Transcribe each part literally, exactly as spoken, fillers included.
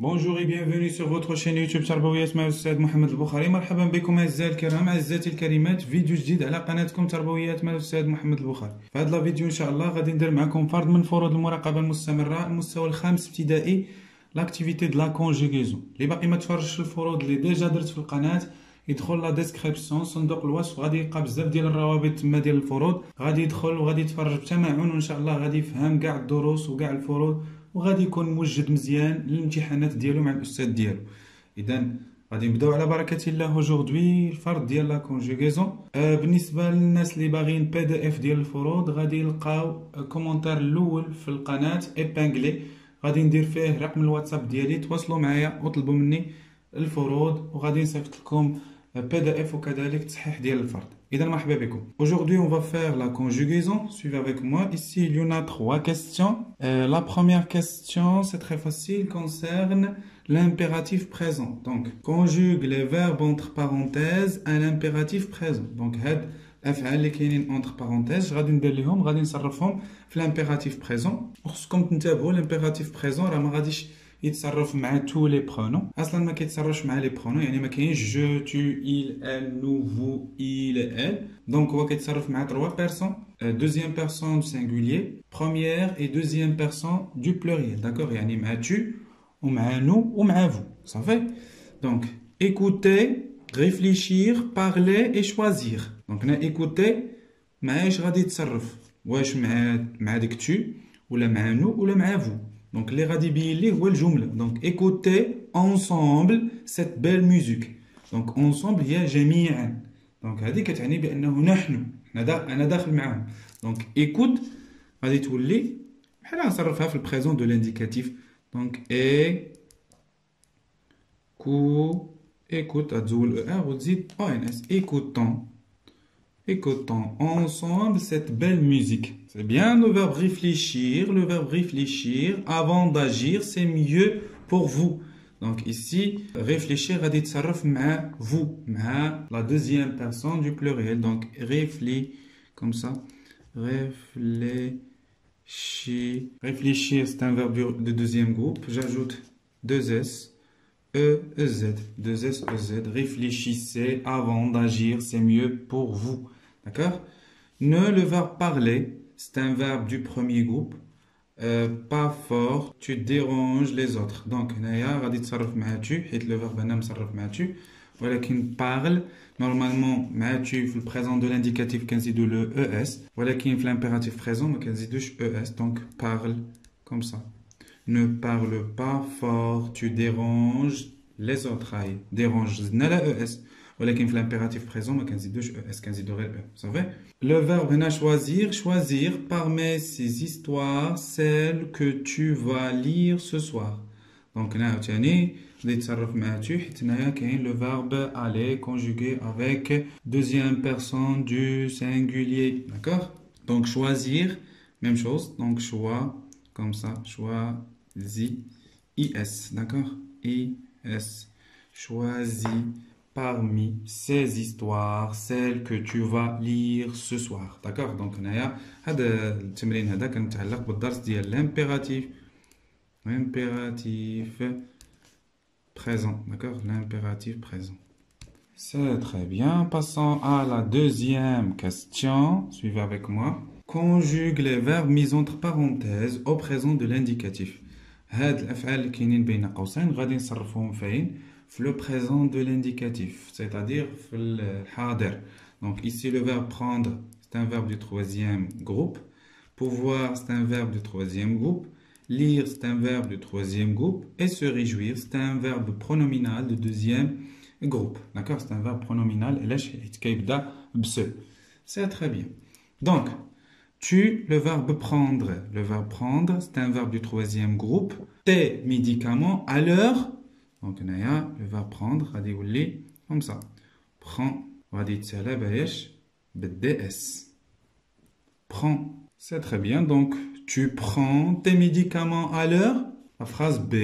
بونجور اي بيانفوني سوغ فوتخ شين يوتيوب تربويات مع الاستاذ محمد البخاري. مرحبا بكم اعزائي الكرام اعزائي الكريمات، فيديو جديد على قناتكم تربويات مع الاستاذ محمد البخاري. في هذا الفيديو ان شاء الله غادي ندير معكم فرض من فروض المراقبه المستمره المستوى الخامس ابتدائي، لاكتيفيتي دو لا كونجيغيزون. اللي باقي ما تفرجش الفروض اللي ديجا درت في القناه يدخل لا ديسكريبسيون صندوق الوصف، غادي يلقى بزاف ديال الروابط تما ديال الفروض، غادي يدخل وغادي يتفرج بتمعن وان شاء الله غادي يفهم كاع الدروس وكاع الفروض وغادي يكون موجد مزيان للامتحانات ديالو مع الاستاذ ديالو. اذا غادي نبداو على بركه الله. اجوردي الفرض ديال لا كونجيغيزون. آه بالنسبه للناس اللي باغيين بي دي اف ديال الفروض غادي يلقاو الكومونتير الاول في القناه ايبانغلي، غادي ندير فيه رقم الواتساب ديالي، تواصلوا معايا وطلبوا مني الفروض وغادي نصيفط لكم بي دي اف وكذلك تصحيح ديال الفرض. اذا مرحبا بكم. Aujourd'hui on va faire la conjugaison. Suivez avec moi. Ici il y en a trois questions. Euh, la première question, c'est très facile, concerne l'impératif présent. Donc conjugue les verbes entre parenthèses à l'impératif présent. Donc هاد الافعال اللي كاينين entre parenthèses غادي ندير لهم غادي نصرفهم في l'impératif présent. خصكم تنتبهوا l'impératif présent راه ما غاديش يتصرف مع تو لي برونون، اصلا ما كيتصرفش مع لي برونون، يعني ما كاينش جو تو il elle nous vous il elle. دونك هو كيتصرف مع trois personnes، deuxième personne singulier، première et deuxième personne du pluriel. D'accord، يعني مع tu ومع nous ومع vous. صافي. Donc écouter, réfléchir, parler et choisir. Donc هنا écouter مع اش غادي يتصرف، واش مع مع ديك tu ولا مع nous ولا مع vous. Donc les radibili ou le jumla. Donc écoutez ensemble cette belle musique. Donc ensemble il y a jami'an. Donc هذه كتعني بانه نحن انا داخل معاهم. Donc écoute غادي تولي بحال نصرفها في البريزون دو لانديكاتيف. Donc et كو écoute تزول او ار وتزيد او ان اس. Écoutons Écoutons ensemble cette belle musique. C'est bien le verbe réfléchir. Le verbe réfléchir avant d'agir, c'est mieux pour vous. Donc ici, réfléchir غادي يتصرف مع vous, مع la deuxième personne du pluriel. Donc réfléchir comme ça. Réfléchir. Réfléchir, c'est un verbe de deuxième groupe. J'ajoute deux S. E, E, Z. Deux S, E, Z. Réfléchissez avant d'agir, c'est mieux pour vous. D'accord ? Ne, le verbe parler, c'est un verbe du premier groupe. Euh, pas fort, tu déranges les autres. Donc, Naya, radit sarraf ma'atu, et le verbe nam sarraf ma'atu. Voilà qu'il parle. Normalement, ma'atu, le présent de l'indicatif, quasi de le E S. Voilà qu'il fait l'impératif présent, mais quasi de E S. Donc, parle comme ça. Ne parle pas fort, tu déranges les autres. Dérange, c'est la E S. Mais quand l'impératif présent, on E S. Le verbe choisir, choisir parmi ces histoires, celle que tu vas lire ce soir. Donc, là, tu as le verbe aller conjugué avec deuxième personne du singulier. D'accord ? Donc, choisir, même chose. Donc, choix, comme ça, choix. Zi, is, d'accord, is, choisis parmi ces histoires celles que tu vas lire ce soir, d'accord. Donc هنايا هذا التمرين هذا كنتعلق بالدرس ديال l'impératif, l'impératif présent, d'accord, l'impératif présent. C'est très bien. Passons à la deuxième question. Suivez avec moi. Conjugue les verbes mis entre parenthèses au présent de l'indicatif. هاد الافعال اللي كاينين بين قوسين غادي نصرفوهم فين؟ في لو بريزون دو لانديكاتيف، c'est-à-dire في الحاضر. Donc ici le verbe prendre, c'est un verbe du troisième groupe. Pouvoir, c'est un verbe du troisième groupe. Lire, c'est un verbe du troisième groupe. Et se réjouir, c'est un verbe pronominal du deuxième groupe. D'accord, c'est un verbe pronominal. Et là, كيبدا بس. C'est très bien. Donc tu, le verbe prendre. Le verbe prendre, c'est un verbe du troisième groupe. Tes médicaments à l'heure. Donc, on a le verbe prendre, comme ça. Prends, prends. C'est très bien. Donc, tu prends tes médicaments à l'heure. La phrase B,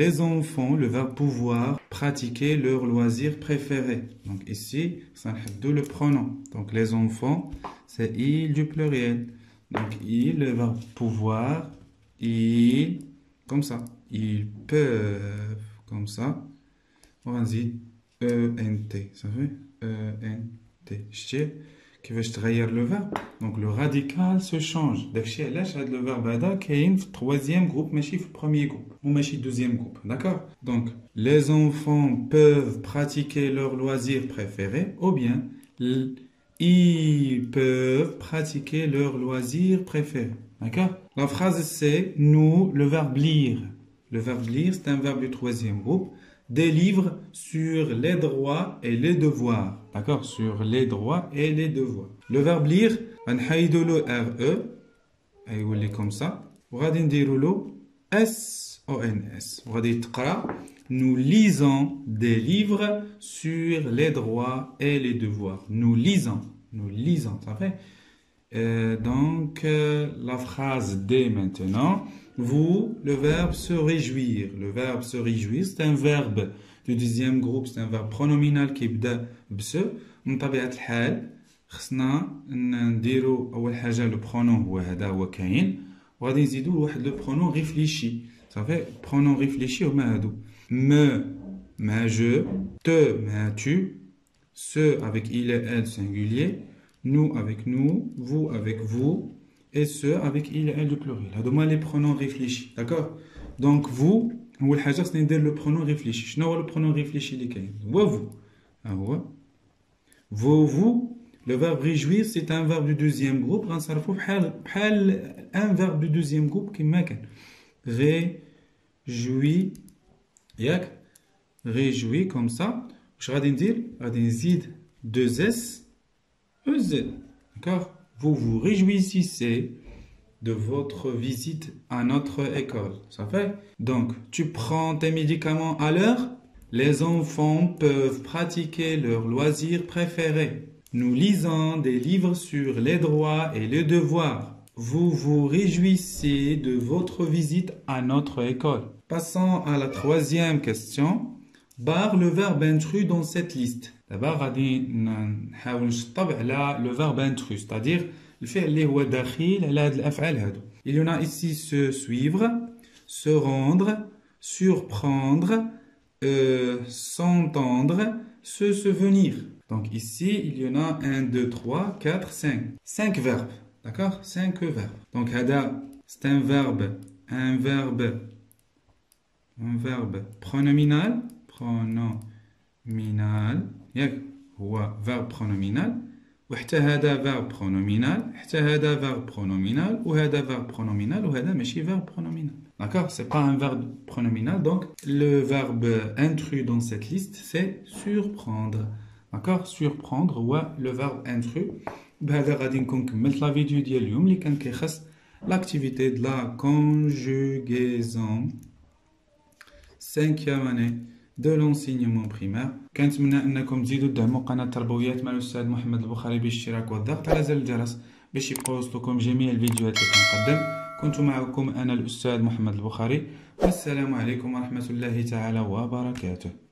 les enfants, le verbe pouvoir, pratiquer leur loisir préféré. Donc, ici, ça a le pronom. Donc, les enfants. C'est il du pluriel. Donc, il va pouvoir, il, comme ça. Il peut comme ça. On va dire E N T. Ça fait E N T. Ch'ti, qui veut changer le verbe. Donc le radical se change. D'afficher là, j'ai le verbe là qui est le troisième groupe, mais le premier groupe ou mais le deuxième groupe. D'accord? Donc les enfants peuvent pratiquer leur loisir préféré ou bien ils peuvent pratiquer leur loisir préféré. D'accord? La phrase c'est nous, le verbe lire. Le verbe lire, c'est un verbe du troisième groupe. Des livres sur les droits et les devoirs. D'accord? Sur les droits et les devoirs. Le verbe lire, on haïdou le R E. Aïe, il est comme ça. On va dire le S O N S. On va dire Tqra. Nous lisons des livres sur les droits et les devoirs. Nous lisons. Nous lisons. Ça fait. Euh, donc, euh, la phrase dès maintenant. Vous, le verbe se réjouir. Le verbe se réjouir, c'est un verbe du deuxième groupe, c'est un verbe pronominal qui bda bse. M'tabiat l'hal, khsna n'dirou awal haja le pronom wa hada wa kain. Wa ghadi nzidou wahed le pronom réfléchi. Ça fait pronom réfléchi ou ma hadou. Me, ma je, te, ma tu, ce avec il et elle singulier, nous avec nous, vous avec vous. Et ce avec il et elle du pluriel. Là, les pronoms réfléchis. D'accord? Donc, vous, ou le hajar, c'est le pronom réfléchi. Non, le pronom réfléchi, les caïnes. Vous. Ah, ouais. Vous, vous, le verbe réjouir, c'est un verbe du deuxième groupe. Un verbe du deuxième groupe qui m'a dit. Réjouis. Yak. Réjouis, comme ça. Je vais dire, zid, deux S, E Z. D'accord? Vous vous réjouissez de votre visite à notre école. Ça fait? Donc, tu prends tes médicaments à l'heure. Les enfants peuvent pratiquer leur loisir préféré. Nous lisons des livres sur les droits et les devoirs. Vous vous réjouissez de votre visite à notre école. Passons à la troisième question. Barre le verbe intrus dans cette liste. D'abord, le verbe intrus, c'est-à-dire le fait les wa dakhil la al-af'al hado. Il y en a ici se suivre, se rendre, surprendre, euh, s'entendre, se souvenir. Donc ici, il y en a un, deux, trois, quatre, cinq. cinq verbes, d'accord? cinq verbes. Donc hada, c'est un verbe, un verbe, un verbe pronominal, pronominal. هو verbe pronominal وحتى هذا verbe pronominal حتى هذا verbe pronominal وهذا verbe pronominal وهذا ماشي verbe pronominal. D'accord, c'est pas un verbe pronominal. Donc le verbe intrus dans cette liste c'est surprendre. D'accord, surprendre هو le verbe intrus. بهذا غادي نكون كملت لا فيديو ديال اليوم اللي كان كيخص لاكتيفيتي د لا كونجوغيزون cinquième année de l'enseignement primaire. كنتمنى انكم تزيدوا تدعموا قناه تربويات مع الاستاذ محمد البخاري بالاشتراك والضغط على زر الجرس باش يبوستوكم جميع الفيديوهات اللي كنقدم. كنت معكم انا الاستاذ محمد البخاري والسلام عليكم ورحمه الله تعالى وبركاته.